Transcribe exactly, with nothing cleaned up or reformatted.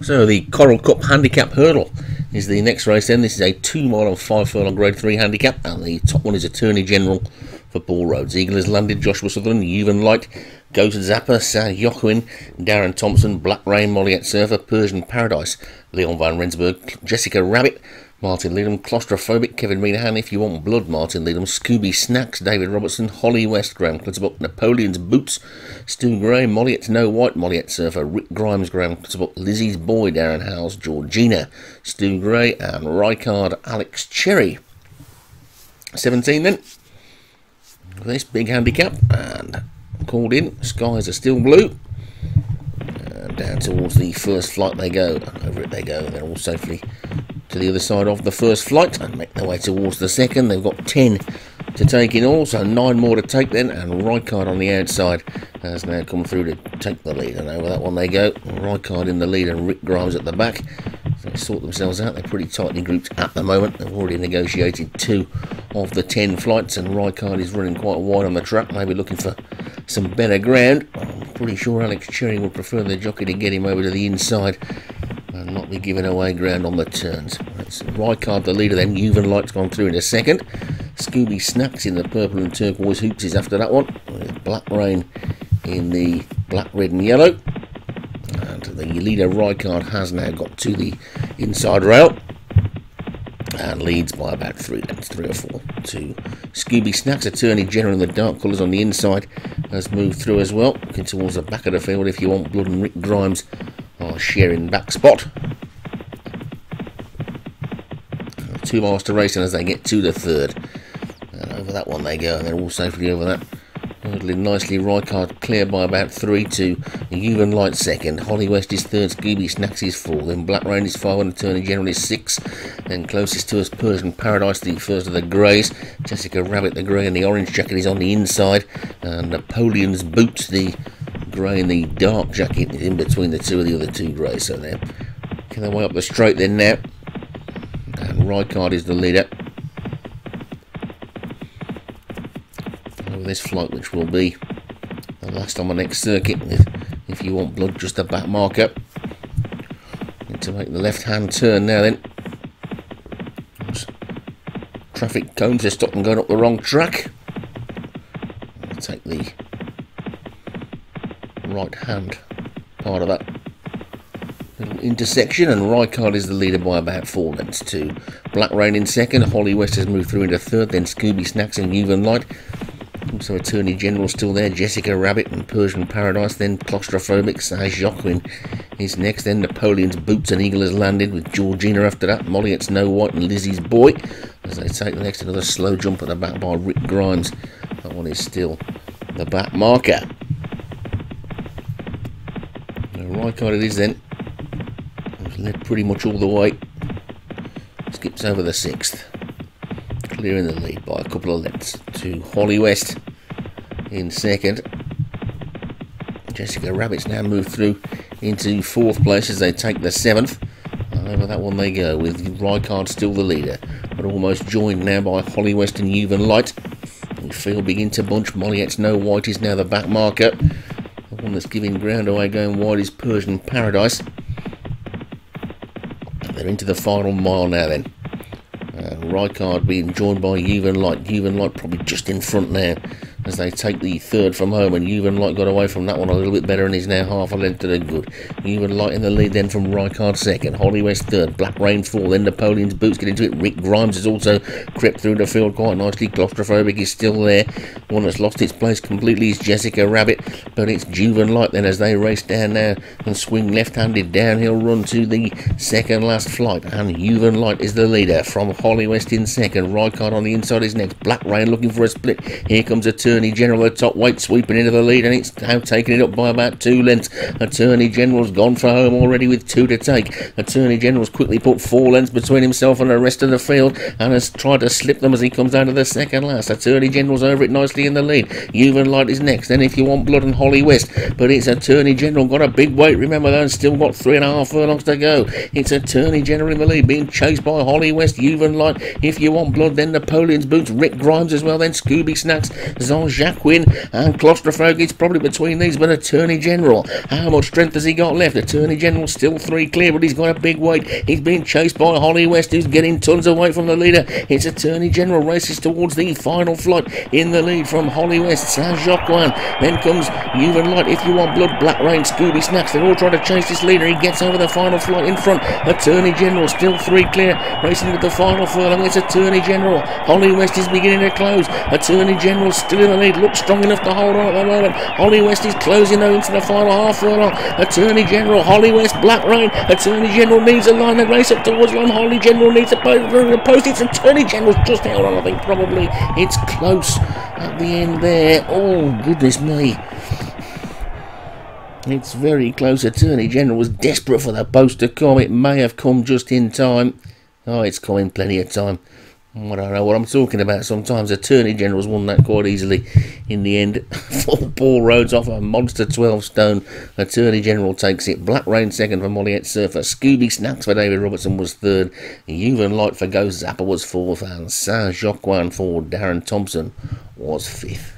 So the Coral Cup handicap hurdle is the next race then. This is a two mile and five furlong grade three handicap, and the top one is Attorney General for Paul Rhodes. Eagle Has Landed, Joshua Sutherland, Yuvan Light, Ghost Zapper, Sajjokwin, Darren Thompson, Black Rain, Molliette Surfer, Persian Paradise, Leon van Rensburg, Jessica Rabbit, Martin Leadham, Claustrophobic, Kevin Minahan, If You Want Blood, Martin Leadham, Scooby Snacks, David Robertson, Holly West, Graham Clutterbuck, Napoleon's Boots, Stu Gray, Molliette's No White, Molliette Surfer, Rick Grimes, Graham Clutterbuck, Lizzie's Boy, Darren Howells, Georgina, Stu Gray, and Rycard Alex Cherry. seventeen then, this big handicap, and called in, skies are still blue. And down towards the first flight they go, and over it they go, and they're all safely to the other side of the first flight and make their way towards the second. They've got ten to take in all, so nine more to take then, and Rycard on the outside has now come through to take the lead, and over that one they go. Rycard in the lead and Rick Grimes at the back. So they sort themselves out. They're pretty tightly grouped at the moment. They've already negotiated two of the ten flights, and Rycard is running quite wide on the track, maybe looking for some better ground. I'm pretty sure Alex Cherry would prefer the jockey to get him over to the inside and not be giving away ground on the turns. That's Rycard the leader then. Yuvan Light's gone through in a second. Scooby Snacks in the purple and turquoise hoops is after that one. Black Rain in the black, red and yellow. And the leader Rycard has now got to the inside rail and leads by about three lengths, three or four to Scooby Snacks. Attorney General in the dark colours on the inside has moved through as well. Looking towards the back of the field, If You Want Blood and Rick Grimes are sharing back spot. Two miles to racing as they get to the third. And over that one they go, and they're all safely over that. Hurdling nicely, Rycard clear by about three to Yuvan Light second. Holly West is third, Scooby Snacks is four, then Black Rain is five, and Attorney General is six. Then closest to us, Persian Paradise, the first of the greys. Jessica Rabbit, the grey and the orange jacket, is on the inside. And Napoleon's Boots, the grey and the dark jacket, in between the two of the other two greys. So they're making their way up the straight then now. And Rycard is the leader. This flight, which will be the last on the next circuit, with If You Want Blood just a back marker. Need to make the left hand turn now then. Oops. Traffic cones to stop them going up the wrong track. I'll take the right hand part of that little intersection, and Rycard is the leader by about four lengths to Black Rain in second. Holly West has moved through into third, then Scooby Snacks and Yuvan Light. So Attorney General still there, Jessica Rabbit and Persian Paradise, then Claustrophobic, Sajjokwin is next, then Napoleon's Boots and Eagle Has Landed, with Georgina after that, Molliette's No White and Lizzie's Boy, as they take the next. Another slow jump at the back by Rick Grimes. That one is still the back marker. Rycard it is then. He's led pretty much all the way. Skips over the sixth. Clearing the lead by a couple of lengths to Holly West in second. Jessica Rabbit's now moved through into fourth place as they take the seventh. And over that one they go, with Rycard still the leader, but almost joined now by Holly West and Yuvan Light. The field begin to bunch. Molliette's No White is now the back marker. The one that's giving ground away going wide is Persian Paradise. And they're into the final mile now then. Rycard being joined by Yuvan Light. Yuvan Light probably just in front now as they take the third from home, and Yuvan Light got away from that one a little bit better and is now half a length to the good. Yuvan Light in the lead then from Rycard second, Holly West third, Black Rain four, then Napoleon's Boots get into it. Rick Grimes has also crept through the field quite nicely. Claustrophobic is still there. One that's lost its place completely is Jessica Rabbit, but it's Juven Light then as they race down now and swing left-handed downhill run to the second last flight, and Juven Light is the leader from Holly West in second. Rycard on the inside is next. Black Rain looking for a split. Here comes Attorney General, the top weight, sweeping into the lead, and it's now taking it up by about two lengths. Attorney General's gone for home already with two to take. Attorney General's quickly put four lengths between himself and the rest of the field and has tried to slip them as he comes out of the second last. Attorney General's over it nicely in the lead. Yuvan Light is next, then If You Want Blood and Holly West, but it's Attorney General, got a big weight, remember that, and still got three and a half furlongs to go. It's Attorney General in the lead, being chased by Holly West, Yuvan Light, If You Want Blood, then Napoleon's Boots, Rick Grimes as well, then Scooby Snacks, Zion Saint-Jacques-One and Claustrophobic. It's probably between these, but Attorney General, how much strength has he got left? Attorney General still three clear, but he's got a big weight. He's being chased by Holly West, who's getting tons of weight from the leader. It's Attorney General races towards the final flight in the lead from Holly West, Saint-Jacques-One. Then comes Yuvan Light, If You Want Blood, Black Rain, Scooby Snacks. They're all trying to chase this leader. He gets over the final flight in front. Attorney General still three clear, racing with the final furlong. It's Attorney General. Holly West is beginning to close. Attorney General still in the lead, looks strong enough to hold on at the moment. Holly West is closing though into the final half furlong. Attorney General, Holly West, Black Rain. Attorney General needs a line. They race up towards line. Holly General needs a post. It's Attorney General just held on. I think probably it's close at the end there. Oh goodness me. It's very close. Attorney General was desperate for the post to come. It may have come just in time. Oh, it's come in plenty of time. I don't know what I'm talking about sometimes. Attorney General's won that quite easily in the end. Paul Rhodes off a monster twelve stone. Attorney General takes it. Black Rain second for Molliette Surfer. Scooby Snacks for David Robertson was third. Yuvan Light for Ghost Zapper was fourth. And Saint-Jacques-One for Darren Thompson was fifth.